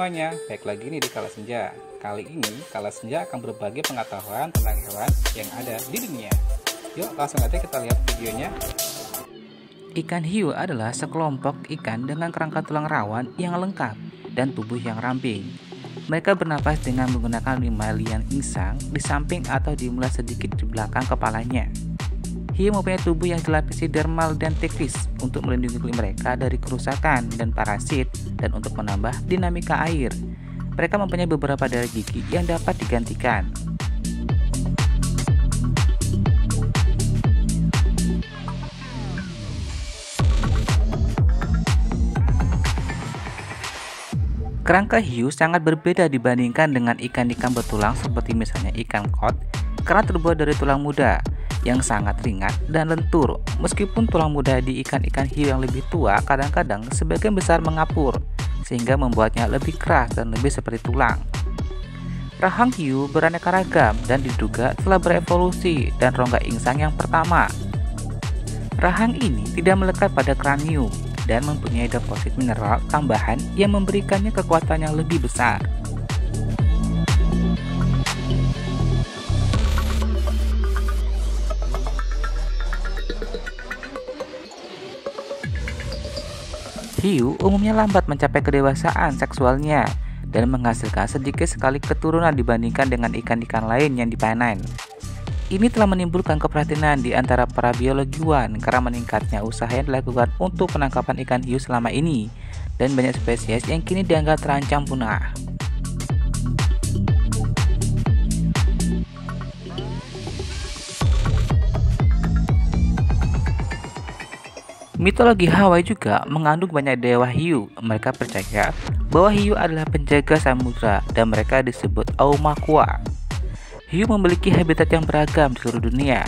semuanya, baik lagi nih di Kala Senja. Kali ini Kala Senja akan berbagi pengetahuan tentang hewan yang ada di dunia. Yuk langsung aja kita lihat videonya. Ikan hiu adalah sekelompok ikan dengan kerangka tulang rawan yang lengkap dan tubuh yang ramping. Mereka bernapas dengan menggunakan lima lian insang di samping atau dimulat sedikit di belakang kepalanya. Hiu mempunyai tubuh yang dilapisi dermal dan teknis untuk melindungi kulit mereka dari kerusakan dan parasit dan untuk menambah dinamika air. Mereka mempunyai beberapa dari gigi yang dapat digantikan. Kerangka hiu sangat berbeda dibandingkan dengan ikan-ikan bertulang seperti misalnya ikan kod karena terbuat dari tulang muda yang sangat ringan dan lentur. Meskipun tulang muda di ikan-ikan hiu yang lebih tua kadang-kadang sebagian besar mengapur sehingga membuatnya lebih keras dan lebih seperti tulang. Rahang hiu beraneka ragam dan diduga telah berevolusi dan rongga insang yang pertama. Rahang ini tidak melekat pada kranium dan mempunyai deposit mineral tambahan yang memberikannya kekuatan yang lebih besar. Hiu umumnya lambat mencapai kedewasaan seksualnya dan menghasilkan sedikit sekali keturunan dibandingkan dengan ikan-ikan lain yang dipanen. Ini telah menimbulkan keprihatinan di antara para biologwan karena meningkatnya usaha yang dilakukan untuk penangkapan ikan hiu selama ini dan banyak spesies yang kini dianggap terancam punah. Mitologi Hawaii juga mengandung banyak dewa hiu. Mereka percaya bahwa hiu adalah penjaga samudra dan mereka disebut Aumakua. Hiu memiliki habitat yang beragam di seluruh dunia,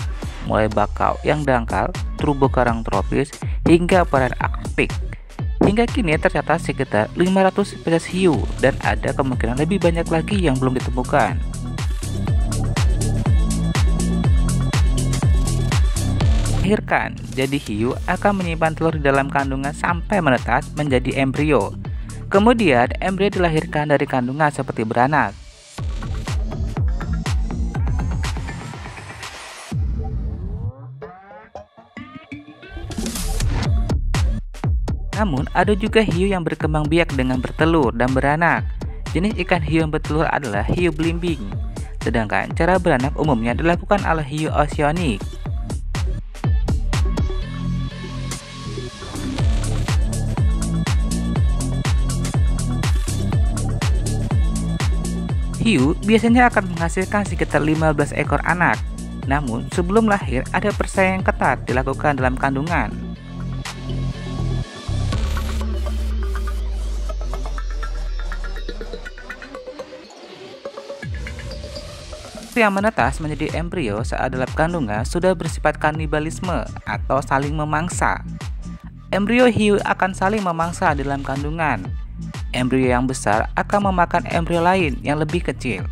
mulai bakau yang dangkal, terumbu karang tropis, hingga perairan Arktik. Hingga kini tercatat sekitar 500 spesies hiu dan ada kemungkinan lebih banyak lagi yang belum ditemukan. Melahirkan, jadi hiu akan menyimpan telur di dalam kandungan sampai menetas menjadi embrio. Kemudian embrio dilahirkan dari kandungan seperti beranak. Namun ada juga hiu yang berkembang biak dengan bertelur dan beranak. Jenis ikan hiu yang bertelur adalah hiu belimbing, sedangkan cara beranak umumnya dilakukan oleh hiu oceanik. Hiu biasanya akan menghasilkan sekitar 15 ekor anak. Namun, sebelum lahir ada persaingan ketat dilakukan dalam kandungan. Hiu yang menetas menjadi embrio saat dalam kandungan sudah bersifat kanibalisme atau saling memangsa. Embrio hiu akan saling memangsa dalam kandungan. Embrio yang besar akan memakan embrio lain yang lebih kecil.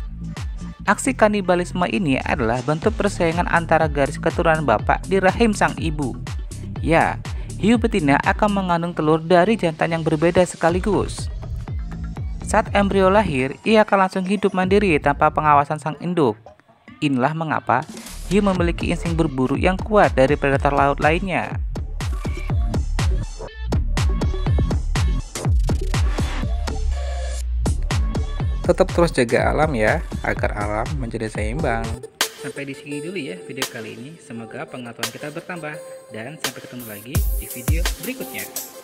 Aksi kanibalisme ini adalah bentuk persaingan antara garis keturunan bapak di rahim sang ibu. Ya, hiu betina akan mengandung telur dari jantan yang berbeda sekaligus. Saat embrio lahir, ia akan langsung hidup mandiri tanpa pengawasan sang induk. Inilah mengapa hiu memiliki insting berburu yang kuat dari predator laut lainnya. Tetap terus jaga alam ya, agar alam menjadi seimbang. Sampai di sini dulu ya video kali ini. Semoga pengetahuan kita bertambah. Dan sampai ketemu lagi di video berikutnya.